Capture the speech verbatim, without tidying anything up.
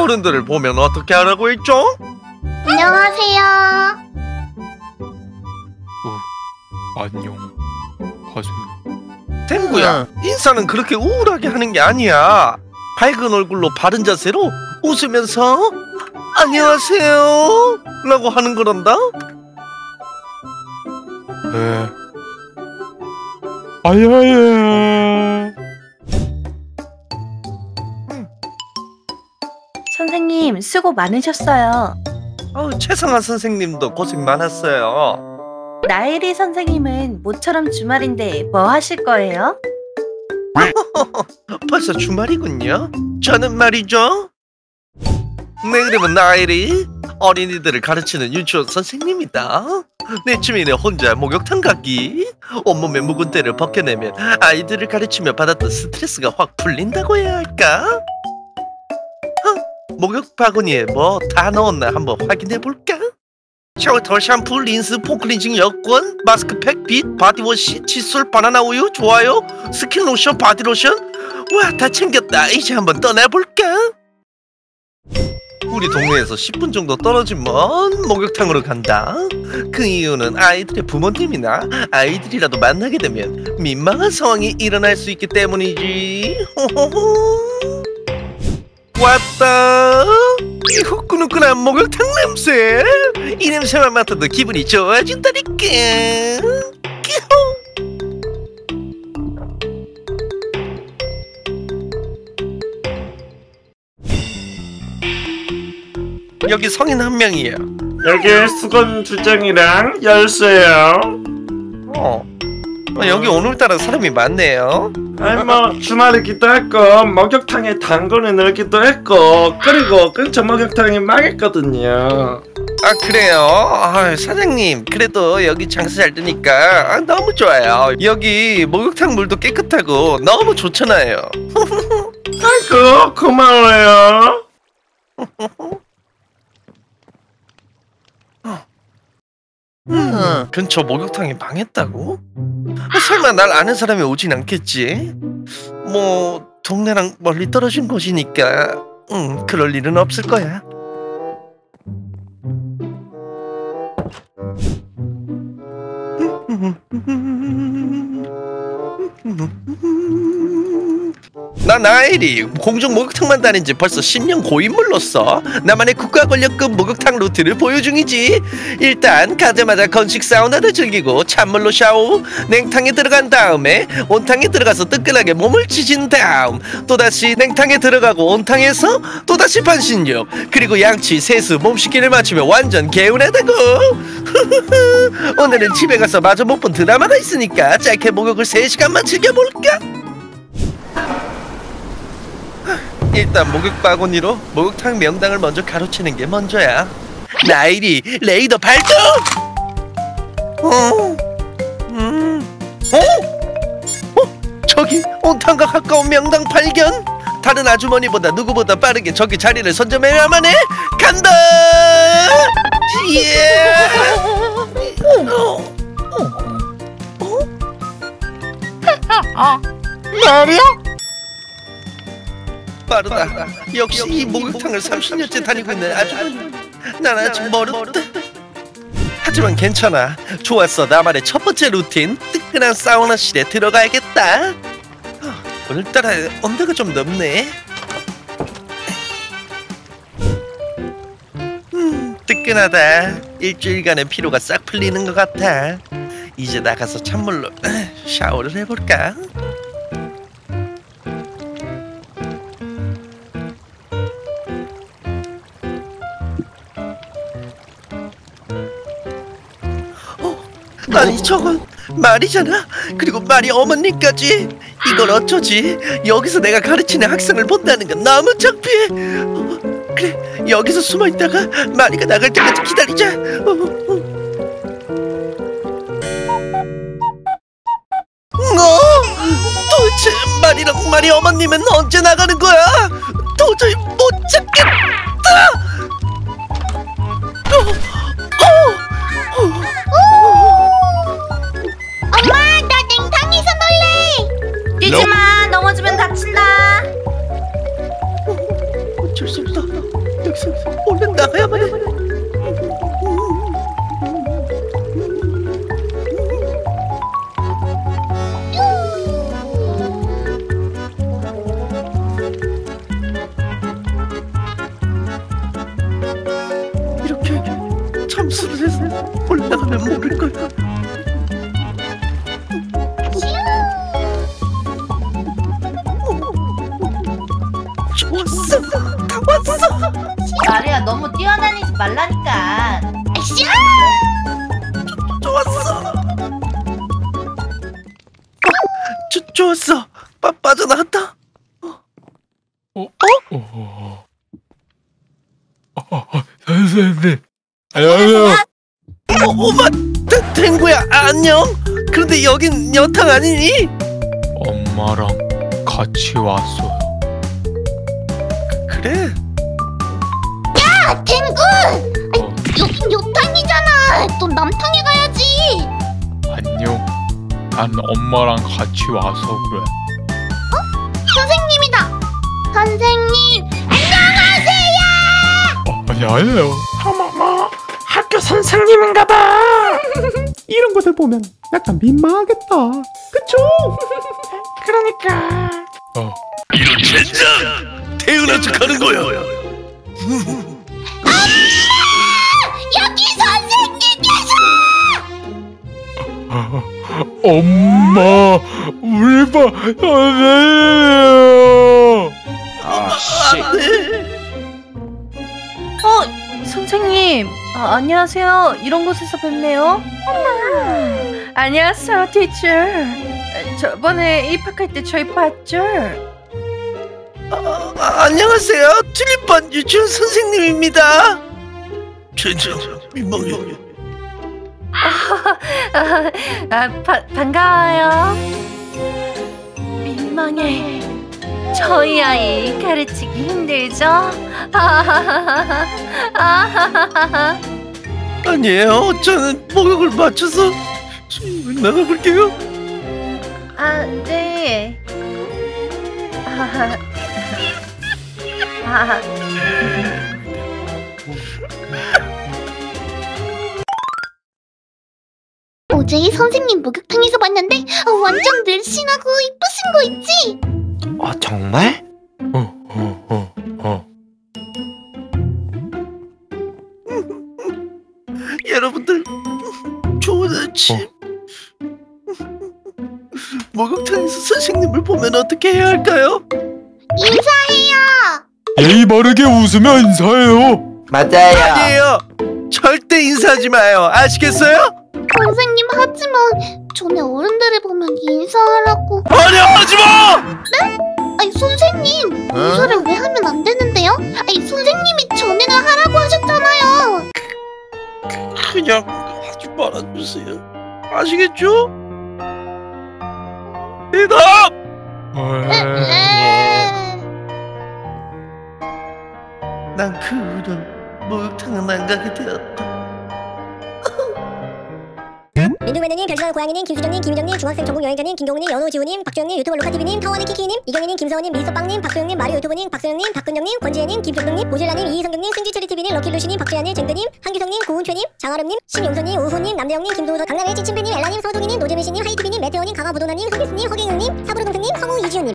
어른들을 보면 어떻게 하라고 했죠? 안녕하세요. 어, 안녕 하세요. 탱구야, 인사는 그렇게 우울하게 하는 게 아니야. 밝은 얼굴로 바른 자세로 웃으면서 안녕하세요 라고 하는 거란다. 네. 아야야. 음. 선생님 수고 많으셨어요. 어, 최성아 선생님도 고생 많았어요. 나혜리 선생님은 모처럼 주말인데 뭐 하실 거예요? 벌써 주말이군요. 저는 말이죠, 내 이름은 나혜리, 어린이들을 가르치는 유치원 선생님이다. 내 취미는 혼자 목욕탕 가기. 온몸에 묵은 때를 벗겨내면 아이들을 가르치며 받았던 스트레스가 확 풀린다고 해야 할까? 어, 목욕 바구니에 뭐 다 넣었나 한번 확인해볼까? 샤워털, 샴푸, 린스, 폼클렌징, 여권, 마스크팩, 빗, 바디워시, 칫솔, 바나나 우유, 좋아요, 스킨로션, 바디로션. 와, 다 챙겼다. 이제 한번 떠나볼까? 우리 동네에서 십 분 정도 떨어진 먼 목욕탕으로 간다. 그 이유는 아이들의 부모님이나 아이들이라도 만나게 되면 민망한 상황이 일어날 수 있기 때문이지. 호호호. 왔다. 이 후끈후끈한 목욕탕 냄새, 이 냄새만 맡아도 기분이 좋아진다니까. 끼호. 여기 성인 한 명이에요. 여기 수건 두 장이랑 열쇠요. 어, 여기 오늘따라 사람이 많네요. 아니 뭐 주말이기도 했고 목욕탕에 당근을 넣기도 했고, 그리고 근처 목욕탕이 망했거든요. 아 그래요? 아, 사장님 그래도 여기 장사 잘 되니까 아, 너무 좋아요. 여기 목욕탕 물도 깨끗하고 너무 좋잖아요. 아이고 고마워요. 음, 음. 근처 목욕탕이 망했다고? 설마 날 아는 사람이 오진 않겠지? 뭐 동네랑 멀리 떨어진 곳이니까 음, 그럴 일은 없을 거야. 나 나혜리, 공중 목욕탕만 다닌 지 벌써 십 년 고인물로서 나만의 국가 권력급 목욕탕 루트를 보유 중이지. 일단 가자마자 건식 사우나를 즐기고 찬물로 샤워, 냉탕에 들어간 다음에 온탕에 들어가서 뜨끈하게 몸을 지진 다음 또다시 냉탕에 들어가고 온탕에서 또다시 반신욕, 그리고 양치, 세수, 몸씻기를 마치며 완전 개운하다고. 오늘은 집에 가서 마저 못 본 드라마가 있으니까 짧게 목욕을 세 시간만 즐겨볼까? 일단 목욕 바구니로 목욕탕 명당을 먼저 가로채는 게 먼저야. 나혜리, 레이더 발동! 어? 음. 어? 어? 저기 온탕과 가까운 명당 발견! 다른 아주머니보다 누구보다 빠르게 저기 자리를 선점해야만 해! 간다! 예! 나혜리야? 빠르다. 역시 이 목욕탕을 삼십 년째 다니고 있는 아주머니. 난 아직 멀었다. 하지만 괜찮아. 좋았어. 나만의 첫 번째 루틴, 뜨끈한 사우나실에 들어가야겠다. 오늘따라 온도가 좀 높네. 음, 뜨끈하다. 일주일간의 피로가 싹 풀리는 것 같아. 이제 나가서 찬물로 샤워를 해볼까? 어? 아니 저건 말이잖아. 그리고 말이 어머니까지. 이걸 어쩌지? 여기서 내가 가르치는 학생을 본다는 건 너무 창피해. 어, 그래, 여기서 숨어있다가 마리가 나갈 때까지 기다리자. 어, 어. 도대체 말이랑 말이 어머님은 언제 나가는 거야? 도저히 못 찾겠다. 어, 어, 어. 엄마, 나 냉탕에서 놀래. 뛰지마, 넘어지면 다친다. 어쩔 수 없다. 여기서 얼른 나가야만 해. 이렇게 참수를 해서 얼른 나가면 모를 거야. 마리야, 너무 뛰어다니지 말라니까. 아이씨! 좋았어. 조, 좋았어. 빠, 빠져나갔다. 어? 어? 어? 어? 선생님. 안녕하세요. 어, 오마, 탱구야, 안녕. 그런데 여긴 여탕 아니니? 엄마랑 같이 왔어요. 그래? 야, 탱구! 어. 여긴 요탕이잖아! 넌 남탕에 가야지! 안녕. 난 엄마랑 같이 와서 그래. 어? 선생님이다! 선생님! 안녕하세요! 어, 아니, 아니에요. 어머머, 학교 선생님인가 봐! 이런 것을 보면 약간 민망하겠다. 그쵸? 그러니까. 어. 이런 젠장! 태어난 척 하는 거야! 엄마! 여기 선생님께서! 엄마! 우리 봐! 선생님! 아, 씨! 어! 선생님! 아, 안녕하세요. 이런 곳에서 뵙네요. 엄마! 안녕하세요, 티처. 저번에 입학할 때 저희 봤죠? 아, 아, 안녕하세요. 튤립반 유치원 선생님입니다. 젠장 민망해. 아, 아, 아 바, 반가워요. 민망해. 저희 아이 가르치기 힘들죠? 아하하하. 아하하하. 아니에요. 저는 목욕을 마쳐서 나가볼게요. 아, 네. 아하하. 하하. 어제 선생님 목욕탕에서 봤는데 완전 늘씬하고 이쁘신 거 있지? 어, 정말? 어, 어, 어, 어. 여러분들 좋은 아침. 목욕탕에서 선생님을 보면 어떻게 해야 할까요? 인사해요. 예의 바르게 웃으며 인사해요. 맞아요. 아니에요. 절대 인사하지 마요. 아시겠어요? 선생님, 하지만 전에 어른들을 보면 인사하라고. 아니야, 하지 마! 네? 아니, 선생님, 어? 인사를 왜 하면 안 되는데요? 아니, 선생님이 전에는 하라고 하셨잖아요. 그냥 하지 말아주세요. 아시겠죠? 대답! 난 그 후로 목욕탕은 안 가게 되었다. 민둥매니님, 별시간 고양이님, 김수정님, 김유정님, 중학생 전국여행자님, 김경훈님, 연호지우님, 박주영님, 유튜버 로카티비님, 타원의 키키님, 이경희님, 김서원님, 미소빵님, 박소영님, 마리오 유튜버님, 박소영님, 박근영님, 권지혜님, 김종동님, 모질라님, 이희성경님, 승지체리티비님, 럭키루시님, 박재현님, 쟁근님, 한규성님, 고은최님, 장아름님, 신용선님, 우호님, 남대영님, 김도우선, 강남의 찐친배님, 엘라님, 서동이님, 노재미씨님, 하이티비님, 메테오님, 강화부도나님, 서비스님, 허경영님, 사부르동생님, 성우 이지우님.